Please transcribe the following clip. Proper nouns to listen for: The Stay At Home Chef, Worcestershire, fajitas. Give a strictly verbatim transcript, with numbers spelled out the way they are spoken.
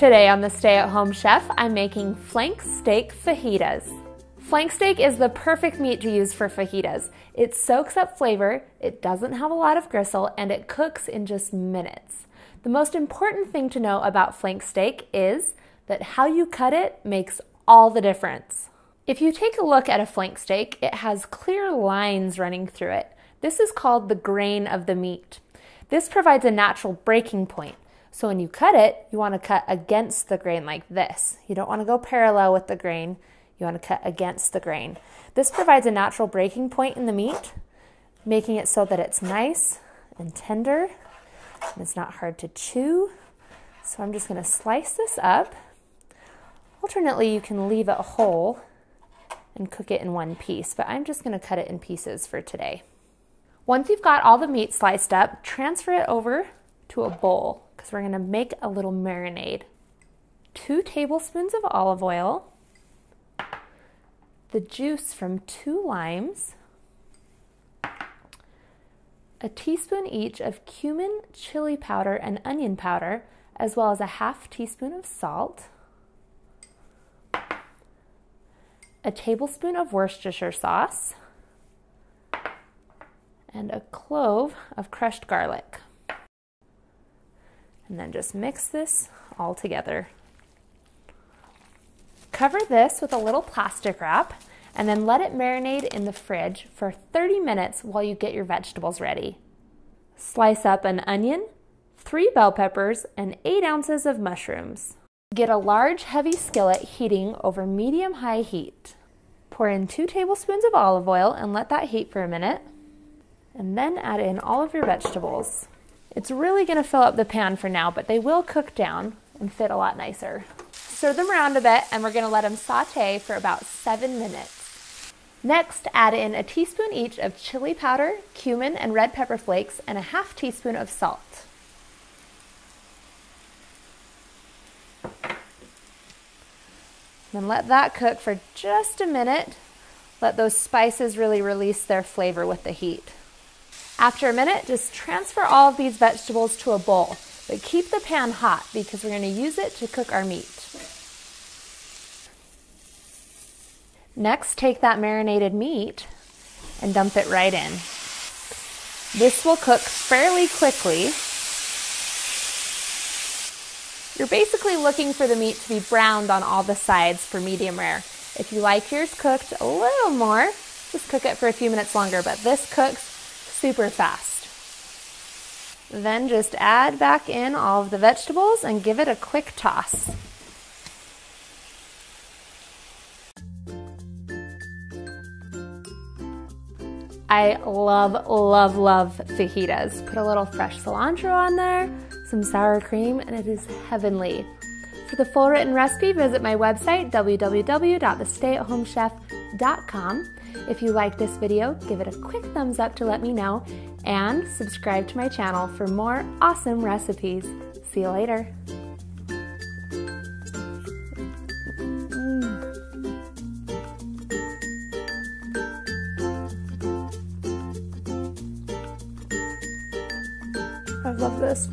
Today on the Stay At Home Chef, I'm making flank steak fajitas. Flank steak is the perfect meat to use for fajitas. It soaks up flavor, it doesn't have a lot of gristle, and it cooks in just minutes. The most important thing to know about flank steak is that how you cut it makes all the difference. If you take a look at a flank steak, it has clear lines running through it. This is called the grain of the meat. This provides a natural breaking point. So when you cut it, you want to cut against the grain like this. You don't want to go parallel with the grain. You want to cut against the grain. This provides a natural breaking point in the meat, making it so that it's nice and tender, and it's not hard to chew. So I'm just going to slice this up. Alternately, you can leave it whole and cook it in one piece, but I'm just going to cut it in pieces for today. Once you've got all the meat sliced up, transfer it over to a bowl because we're going to make a little marinade. Two tablespoons of olive oil, the juice from two limes, a teaspoon each of cumin, chili powder, and onion powder, as well as a half teaspoon of salt, a tablespoon of Worcestershire sauce, and a clove of crushed garlic. And then just mix this all together. Cover this with a little plastic wrap and then let it marinate in the fridge for thirty minutes while you get your vegetables ready. Slice up an onion, three bell peppers, and eight ounces of mushrooms. Get a large heavy skillet heating over medium-high heat. Pour in two tablespoons of olive oil and let that heat for a minute. And then add in all of your vegetables. It's really going to fill up the pan for now, but they will cook down and fit a lot nicer. Stir them around a bit, and we're going to let them saute for about seven minutes. Next, add in a teaspoon each of chili powder, cumin, and red pepper flakes, and a half teaspoon of salt. Then let that cook for just a minute. Let those spices really release their flavor with the heat. After a minute, just transfer all of these vegetables to a bowl, but keep the pan hot because we're going to use it to cook our meat. Next, take that marinated meat and dump it right in. This will cook fairly quickly. You're basically looking for the meat to be browned on all the sides for medium rare. If you like yours cooked a little more, just cook it for a few minutes longer, but this cooks super fast. Then just add back in all of the vegetables and give it a quick toss. I love, love, love fajitas. Put a little fresh cilantro on there, some sour cream, and it is heavenly. For the full written recipe, visit my website, w w w dot the stay at home chef dot com. If you like this video, give it a quick thumbs up to let me know, and subscribe to my channel for more awesome recipes. See you later. I love this.